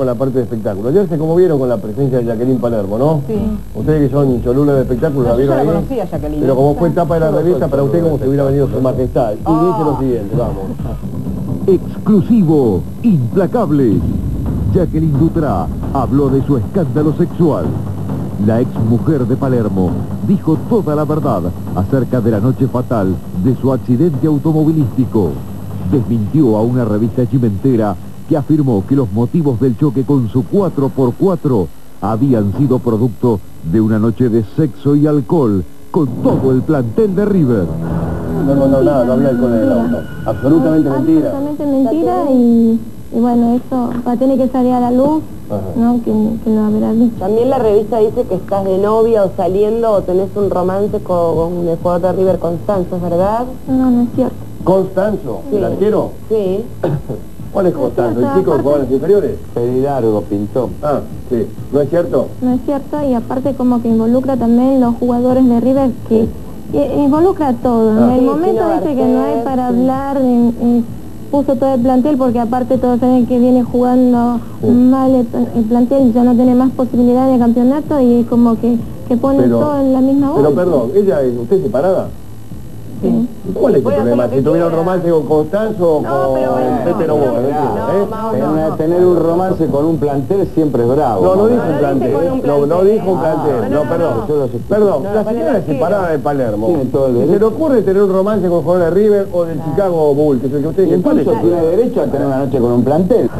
con la parte de espectáculo. Ayer se conmovieron con la presencia de Jacqueline Palermo, ¿no? Sí. Ustedes que son cholulas de espectáculo, no, la vieron ahí. Yo la conocía, Jacqueline. Pero como fue etapa de la revista, para usted como si hubiera venido su majestad. Y dice lo siguiente, vamos. Exclusivo, implacable. Jacqueline Dutra habló de su escándalo sexual. La ex mujer de Palermo dijo toda la verdad acerca de la noche fatal de su accidente automovilístico. Desmintió a una revista chimentera que afirmó que los motivos del choque con su 4x4 habían sido producto de una noche de sexo y alcohol con todo el plantel de River. No, no, no, nada, no había alcohol en el auto. Absolutamente mentira. Absolutamente mentira y bueno, eso va a tener que salir a la luz, ¿no? Que no habrá dicho. También la revista dice que estás de novia o saliendo o tenés un romance con el jugador de River Constanzo, ¿verdad? No, no es cierto. ¿Constanzo? Sí. ¿El arquero? Sí. ¿Cuál es Constanzo? ¿El chico de jugadores inferiores? Pelilargo, Pintón. Ah, sí. ¿No es cierto? No es cierto y aparte como que involucra también los jugadores de River que... involucra a todos. En el momento dice que no hay para hablar... puso todo el plantel porque aparte todos saben que viene jugando mal el plantel, ya no tiene más posibilidades de campeonato y es como que ponen todo en la misma bolsa. Pero perdón, ¿ella es usted separada? Sí. ¿Cuál es el problema? Si tuviera un romance con Constanzo o con Pepe tener un romance con un plantel siempre es bravo. No, no dijo un plantel. No dijo un plantel. No, perdón. Perdón, la señora es separada de Palermo. ¿Se le ocurre tener un romance con Jorge de River o del Chicago Bull? Que es el que usted dice. Incluso tiene derecho a tener una noche con un plantel.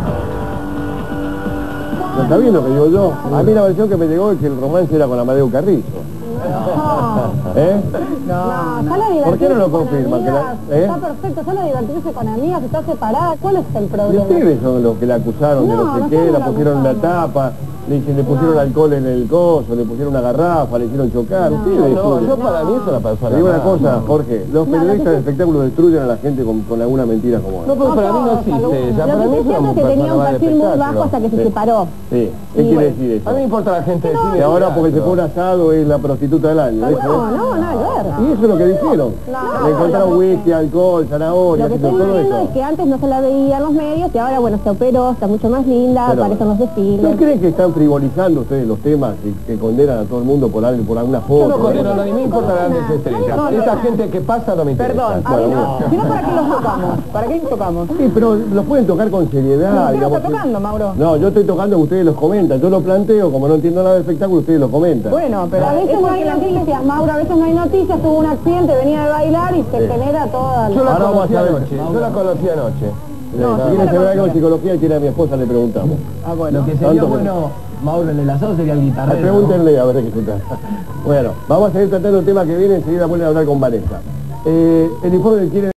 ¿No está bien lo que digo yo? A mí la versión que me llegó es que el romance era con Amadeo Carrillo. ¿Eh? No, no, solo ¿por qué no lo confirman? Está perfecto, solo divertirse con amigas, está separada, ¿cuál es el problema? Ustedes son los que la acusaron de no sé qué, la pusieron en la tapa, le pusieron alcohol en el coso, le pusieron una garrafa, le hicieron chocar, ustedes. No, yo para mí eso la persona. Digo una cosa, Jorge, los periodistas de espectáculos destruyen a la gente con alguna mentira como esta. No, pero para mí no existe ella. Lo que es cierto es que tenía un perfil muy bajo hasta que se separó. Sí, ¿qué quiere decir eso? A mí me importa la gente decir. Y ahora porque se fue un asado es la prostituta del año. No, nada que ver. Y eso es lo que dijeron. Le encontraron whisky, alcohol, zanahoria, todo eso. Lo que estoy viendo es que antes no se la veía en los medios y ahora, bueno, se operó, está mucho más linda, aparecen los desfiles. ¿No creen que están frivolizando ustedes los temas y que condenan a todo el mundo por alguna foto? Yo no condeno a nadie, me importa la grandes estrellas. Esa gente que pasa no me interesa. Perdón, sino para qué los tocamos. ¿Para qué los tocamos? Sí, pero los pueden tocar con seriedad. ¿Usted no está tocando, Mauro? No, yo estoy tocando que ustedes los comentan. Yo lo planteo, como no entiendo nada de espectáculo, ustedes lo comentan. Bueno, pero a veces no hay noticias, Mauro, a veces no hay noticias, tuvo un accidente, venía de bailar y se genera toda la... Yo la conocí anoche. Si quiere saber algo de psicología, quiere a mi esposa, le preguntamos. Ah, bueno. Lo que sería bueno, Mauro, en el asado sería el guitarrero. Pregúntenle, a ver qué se trata. Bueno, vamos a seguir tratando el tema que viene, enseguida vuelven a hablar con Vanessa. El informe que quiere...